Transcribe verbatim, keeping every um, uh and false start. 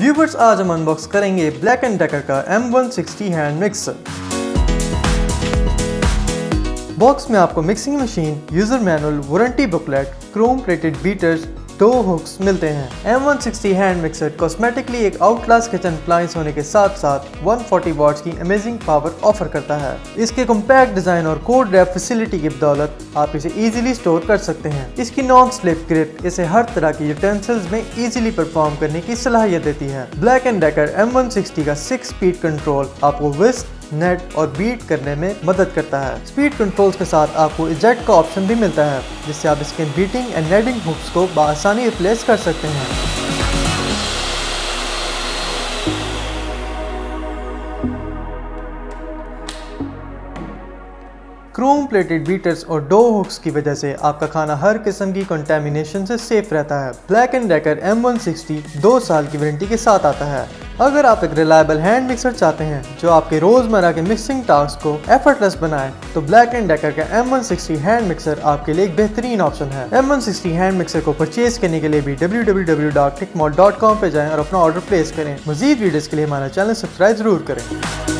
Viewers, आज हम unbox करेंगे ब्लैक एंड डेकर का M one sixty hand mixer. Box में आपको mixing machine, user manual, warranty booklet, chrome plated beaters, दो हुक्स मिलते हैं। M one sixty hand mixer cosmetically एक आउटक्लास किचन अप्लायंस होने के साथ साथ एक सौ चालीस वाट्स की अमेजिंग पावर ऑफर करता है। इसके कॉम्पैक्ट डिजाइन और कोल्ड रैप फैसिलिटी की बदौलत आप इसे इजीली स्टोर कर सकते हैं। इसकी नॉन स्लिप ग्रिप इसे हर तरह की यूटेंसिल्स में इजीली परफॉर्म करने की सलाहियत देती है। Black and Decker M one sixty का सिक्स स्पीड कंट्रोल आपको विस्क, नेट और बीट करने में मदद करता है। स्पीड कंट्रोल्स के साथ आपको इजेक्ट का ऑप्शन भी मिलता है, जिससे आप इसके बीटिंग एंड नेटिंग हुक्स को आसानी रिप्लेस कर सकते हैं। क्रोम प्लेटेड बीटर्स और डो हुक्स की वजह से आपका खाना हर किस्म की कंटेमिनेशन से सेफ रहता है। Black and Decker M one sixty दो साल की वारंटी के साथ आता है। अगर आप एक रिलायबल हैंड मिक्सर चाहते हैं जो आपके रोजमर्रा के मिक्सिंग टास्क को एफर्टलेस बनाए, तो ब्लैक एंड डेकर का M one sixty hand mixer आपके लिए एक बेहतरीन ऑप्शन है। M one sixty hand mixer को परचेज करने के लिए भी W W W dot ClickMall dot com पे जाएं और अपना ऑर्डर प्लेस करें। मजीद वीडियोस के लिए हमारा चैनल सब्सक्राइब जरूर करें।